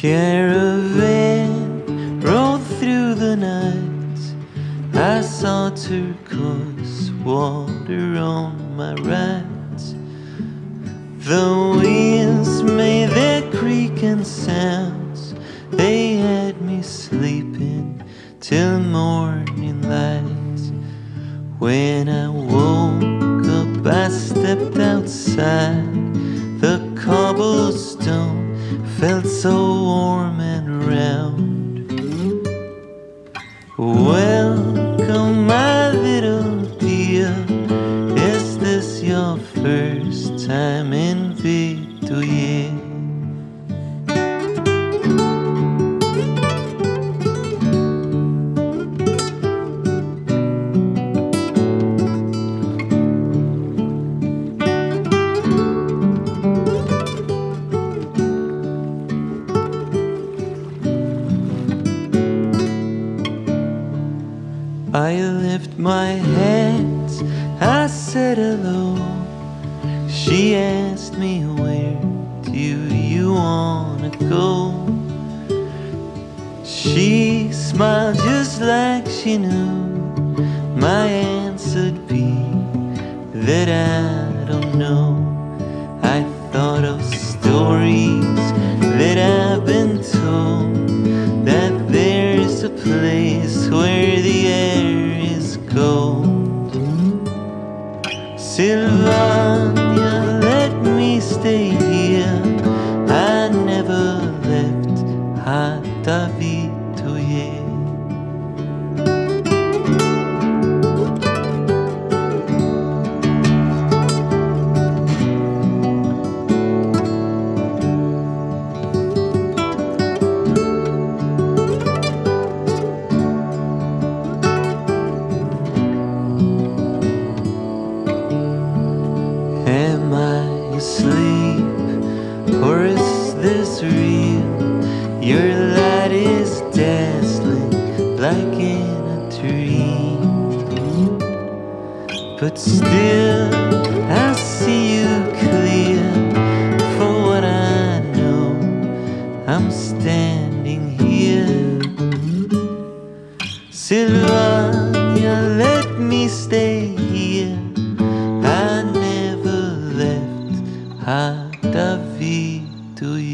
Caravan rode through the night. I saw turquoise water on my right. The winds made their creaking sounds. They had me sleeping till morning light. When I woke up, I stepped outside. The cobblestone felt so warm and round. Welcome, my little dear. Is this your first time in Vitoye? I lift my hands, I said hello. She asked me, where do you wanna go? She smiled just like she knew. My answer'd be that I don't know. I thought of stories that I've been told, that there's a place where the air is cold. Sylvania, let me stay here. I never left Hata Vitoye. Am I asleep, or is this real? Your light is dazzling like in a dream. But still I see you clear. For what I know, I'm standing here. Sylvania, let me stay here. I never left Hata Vitoye.